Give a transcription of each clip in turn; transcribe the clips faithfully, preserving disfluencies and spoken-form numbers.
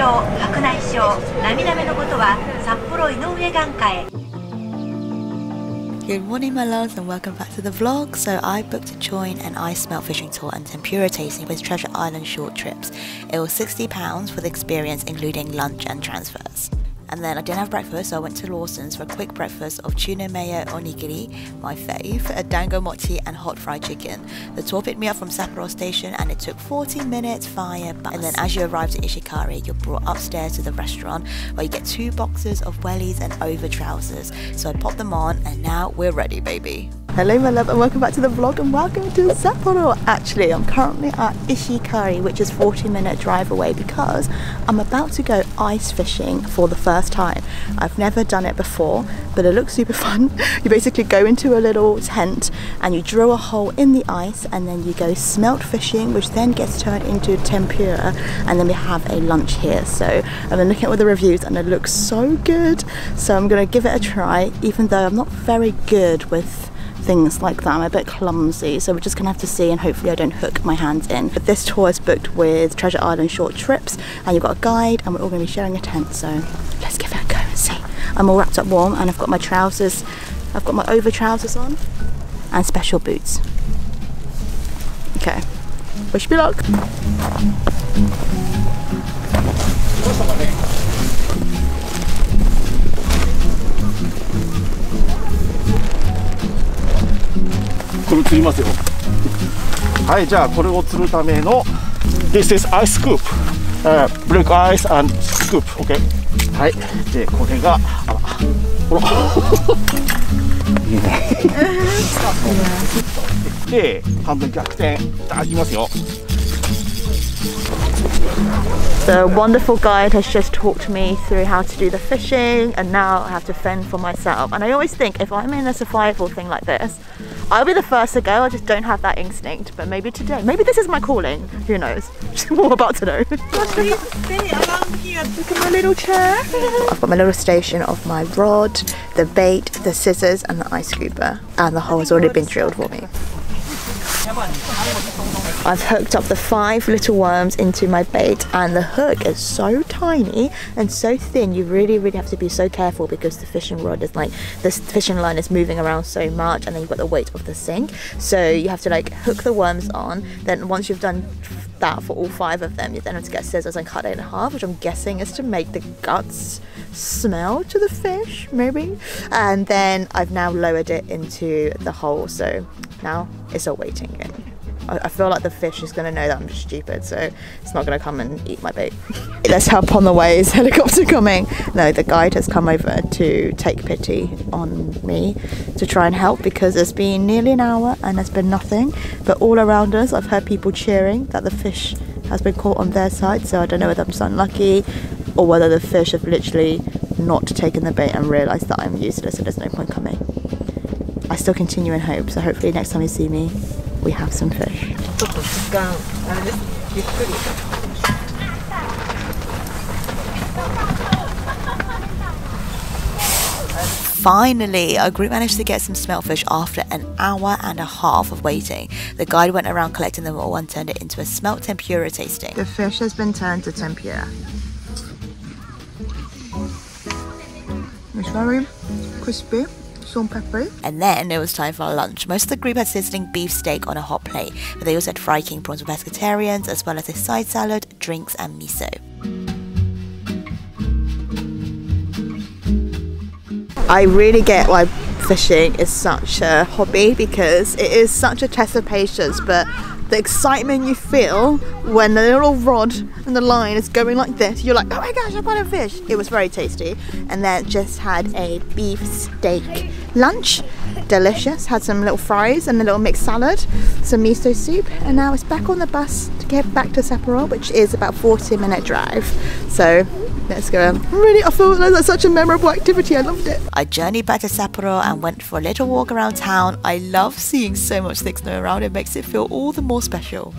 症、白内障、涙目のことは札幌井上眼科へ。 Good morning my loves and welcome back to the vlog. So I booked a join and I smelt fishing tour and tempura tasting with Treasure Island Short Trips. It was sixty pounds for the experience including lunch and transfers. And then I didn't have breakfast so I went to Lawson's for a quick breakfast of tuna mayo onigiri, my fave, a dango mochi and hot fried chicken. The tour picked me up from Sapporo Station and it took forty minutes via bus. And then as you arrived at Ishikari you're brought upstairs to the restaurant where you get two boxes of wellies and over trousers. So I popped them on and now we're ready baby. Hello my love and welcome back to the vlog and welcome to Sapporo. Actually I'm currently at Ishikari which is forty minute drive away because I'm about to go ice fishing for the first time. I've never done it before but it looks super fun. You basically go into a little tent and you drill a hole in the ice and then you go smelt fishing which then gets turned into tempura and then we have a lunch here. So I've been looking at all the reviews and it looks so good so I'm going to give it a try even though I'm not very good with things like that. I'm a bit clumsy so we're just gonna have to see and hopefully I don't hook my hands in. But this tour is booked with Treasure Island Short Trips and you've got a guide and we're all gonna be sharing a tent so let's give it a go and see. I'm all wrapped up warm and I've got my trousers, I've got my over trousers on and special boots. Okay, wish me luck. This is ice scoop. Uh, break ice and scoop. Okay. The wonderful guide has just talked me through how to do the fishing and now I have to fend for myself. And I always think if I'm in a survival thing like this, I'll be the first to go, I just don't have that instinct. But maybe today, maybe this is my calling, who knows? We're about to know. Please stay around here. Look at my little chair. I've got my little station of my rod, the bait, the scissors and the ice scooper. And the hole has already been drilled for me. I've hooked up the five little worms into my bait and the hook is so tiny and so thin you really really have to be so careful because the fishing rod is like this fishing line is moving around so much and then you've got the weight of the sink so you have to like hook the worms on then once you've done that for all five of them you then have to get scissors and cut it in half which I'm guessing is to make the guts smell to the fish maybe and then I've now lowered it into the hole so now it's all waiting in. I feel like the fish is going to know that I'm just stupid so it's not going to come and eat my bait. There's help on the way, is helicopter coming? No, the guide has come over to take pity on me to try and help because it's been nearly an hour and there's been nothing but all around us I've heard people cheering that the fish has been caught on their side so I don't know whether I'm just unlucky or whether the fish have literally not taken the bait and realised that I'm useless and there's no point coming. I still continue in hope so hopefully next time you see me we have some fish. Finally, our group managed to get some smelt fish after an hour and a half of waiting. The guide went around collecting them all and turned it into a smelt tempura tasting. The fish has been turned to tempura. It's very crispy. And then it was time for our lunch. Most of the group had sizzling beef steak on a hot plate, but they also had fried king prawns for pescatarians, as well as a side salad, drinks, and miso. I really get why fishing is such a hobby because it is such a test of patience, but the excitement you feel when the little rod and the line is going like this, you're like, oh my gosh, I caught a fish. It was very tasty. And then just had a beef steak lunch, delicious. Had some little fries and a little mixed salad, some miso soup. And now it's back on the bus to get back to Sapporo, which is about forty minute drive. So let's go. I'm really, I feel like that's such a memorable activity. I loved it. I journeyed back to Sapporo and went for a little walk around town. I love seeing so much things going around. It makes it feel all the more special.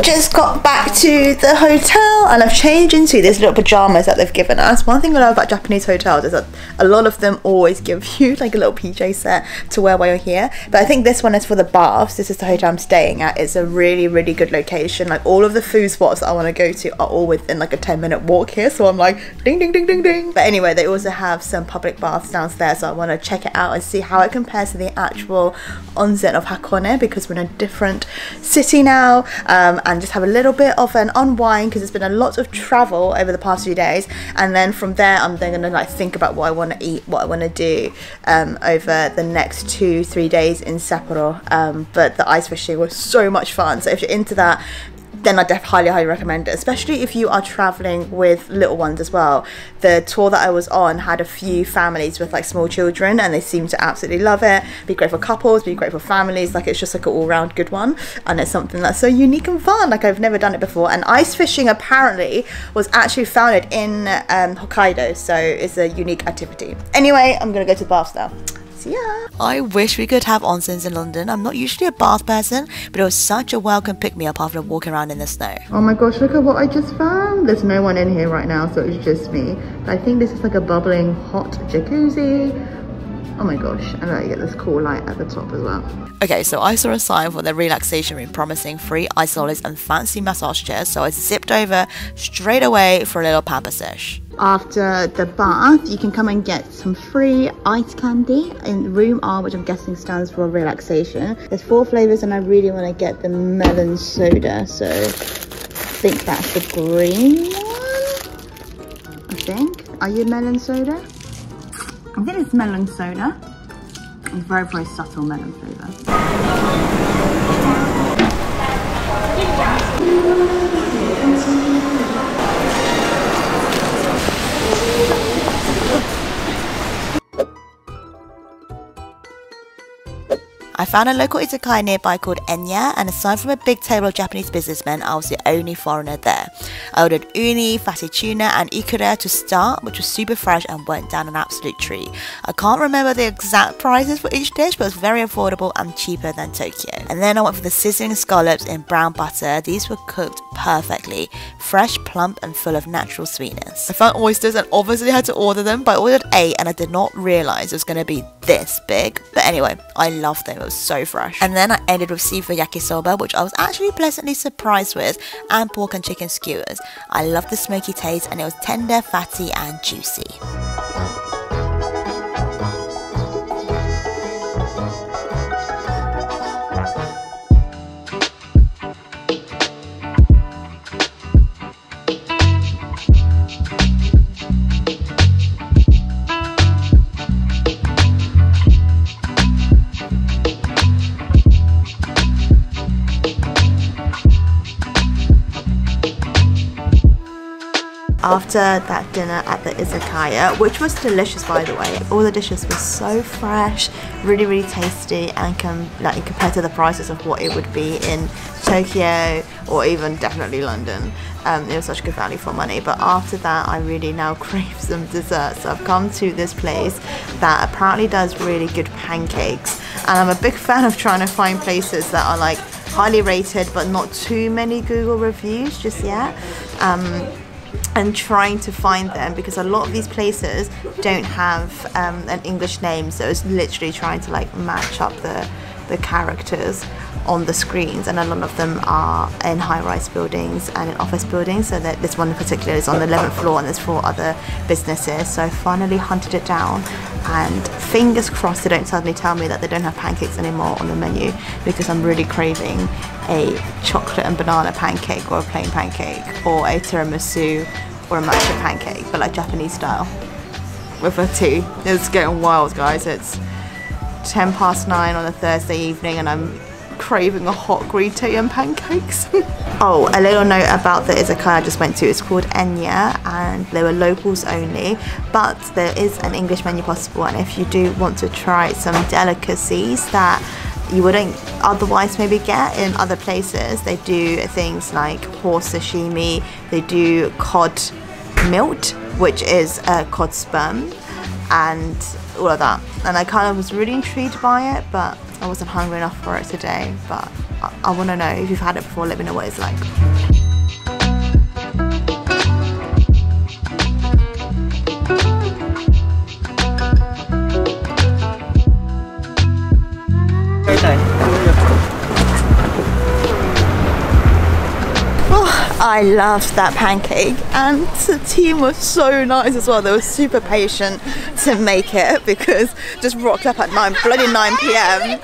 Just got back to the hotel and I've changed into these little pajamas that they've given us. One thing I love about Japanese hotels is that a lot of them always give you like a little P J set to wear while you're here, but I think this one is for the baths. This is the hotel I'm staying at. It's a really really good location. Like all of the food spots that I want to go to are all within like a ten minute walk here, so I'm like ding ding ding ding ding. But anyway, they also have some public baths downstairs, so I want to check it out and see how it compares to the actual onsen of Hakone, because we're in a different city now, um, and just have a little bit of an unwind because it's been a lot of travel over the past few days. And then from there I'm then going to like think about what I want to eat, what I want to do um, over the next two three days in Sapporo. Um, but the ice fishing was so much fun, so if you're into that then I definitely highly highly recommend it, especially if you are traveling with little ones as well. The tour that I was on had a few families with like small children and they seemed to absolutely love it. Be great for couples, be great for families, like it's just like an all-round good one, and it's something that's so unique and fun, like I've never done it before. And ice fishing apparently was actually founded in um, Hokkaido, so it's a unique activity. Anyway, I'm gonna go to the baths now. Yeah. I wish we could have onsens in London. I'm not usually a bath person, but it was such a welcome pick-me-up after walking around in the snow. Oh my gosh, look at what I just found. There's no one in here right now, so it's just me. But I think this is like a bubbling hot jacuzzi. Oh my gosh, and I get this cool light at the top as well. Okay, so I saw a sign for the relaxation room promising free ice lollies and fancy massage chairs, so I zipped over straight away for a little pampersish. After the bath, you can come and get some free ice candy in room R, which I'm guessing stands for relaxation. There's four flavours and I really want to get the melon soda, so I think that's the green one, I think. Are you melon soda? I think it's melon soda. It's very, very subtle melon flavour. I found a local izakaya nearby called Enya, and aside from a big table of Japanese businessmen, I was the only foreigner there. I ordered uni, fatty tuna and ikura to start, which was super fresh and went down an absolute treat. I can't remember the exact prices for each dish, but it was very affordable and cheaper than Tokyo. And then I went for the sizzling scallops in brown butter. These were cooked perfectly, fresh, plump and full of natural sweetness. I found oysters and obviously had to order them, but I ordered eight and I did not realise it was going to be this big. But anyway, I loved them. It was so fresh. And then I ended with seafood yakisoba, which I was actually pleasantly surprised with, and pork and chicken skewers. I loved the smoky taste and it was tender, fatty and juicy. After that dinner at the izakaya, which was delicious by the way, all the dishes were so fresh, really really tasty, and com like compared to the prices of what it would be in Tokyo or even definitely London. Um, it was such good value for money. But after that I really now crave some desserts, so I've come to this place that apparently does really good pancakes, and I'm a big fan of trying to find places that are like highly rated but not too many Google reviews just yet, um, and trying to find them, because a lot of these places don't have um, an English name, so it's literally trying to like match up the, the characters on the screens, and a lot of them are in high-rise buildings and in office buildings, so that this one in particular is on the eleventh floor and there's four other businesses. So I finally hunted it down, and fingers crossed they don't suddenly tell me that they don't have pancakes anymore on the menu, because I'm really craving a chocolate and banana pancake, or a plain pancake, or a tiramisu, or a matcha pancake, but like Japanese style with a tea. It's getting wild guys, it's ten past nine on a Thursday evening and I'm craving a hot green tea and pancakes. Oh, a little note about the izakaya I just went to. It's called Enya and they were locals only, but there is an English menu possible, and if you do want to try some delicacies that you wouldn't otherwise maybe get in other places, they do things like horse sashimi, they do cod milt, which is uh, cod sperm, and all of that. And I kind of was really intrigued by it, but I wasn't hungry enough for it today, but I, I want to know. If you've had it before, let me know what it's like. Oh, I loved that pancake, and the team were so nice as well. They were super patient to make it because just rocked up at nine, bloody nine p m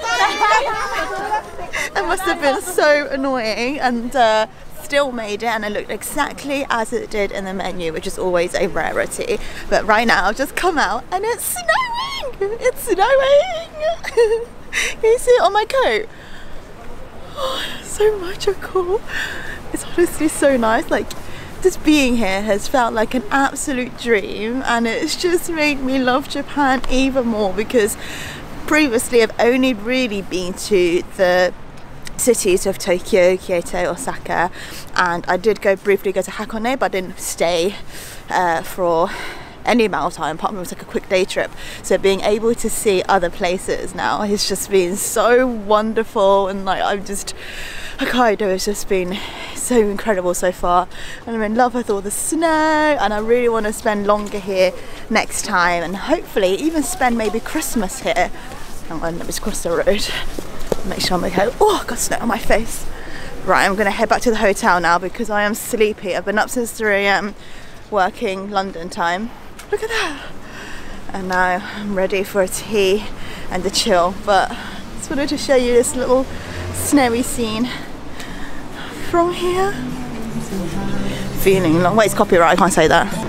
It must have been so annoying, and uh, still made it, and it looked exactly as it did in the menu, which is always a rarity. But right now, just come out and it's snowing! It's snowing! Can you see it on my coat? Oh, so magical. It's honestly so nice. Like, just being here has felt like an absolute dream, and it's just made me love Japan even more, because previously I've only really been to the cities of Tokyo, Kyoto, Osaka, and I did go briefly go to Hakone, but I didn't stay uh, for any amount of time apart from it was like a quick day trip. So being able to see other places now has just been so wonderful, and like I'm just Hokkaido has just been so incredible so far, and I'm in love with all the snow, and I really want to spend longer here next time, and hopefully even spend maybe Christmas here. Hang on, let me just cross the road. Make sure I'm okay. Oh, I've got snow on my face. Right, I'm gonna head back to the hotel now because I am sleepy. I've been up since three a m working London time. Look at that. And now I'm ready for a tea and a chill, but I just wanted to show you this little snowy scene from here. Feeling long. Wait, it's copyright, I can't say that.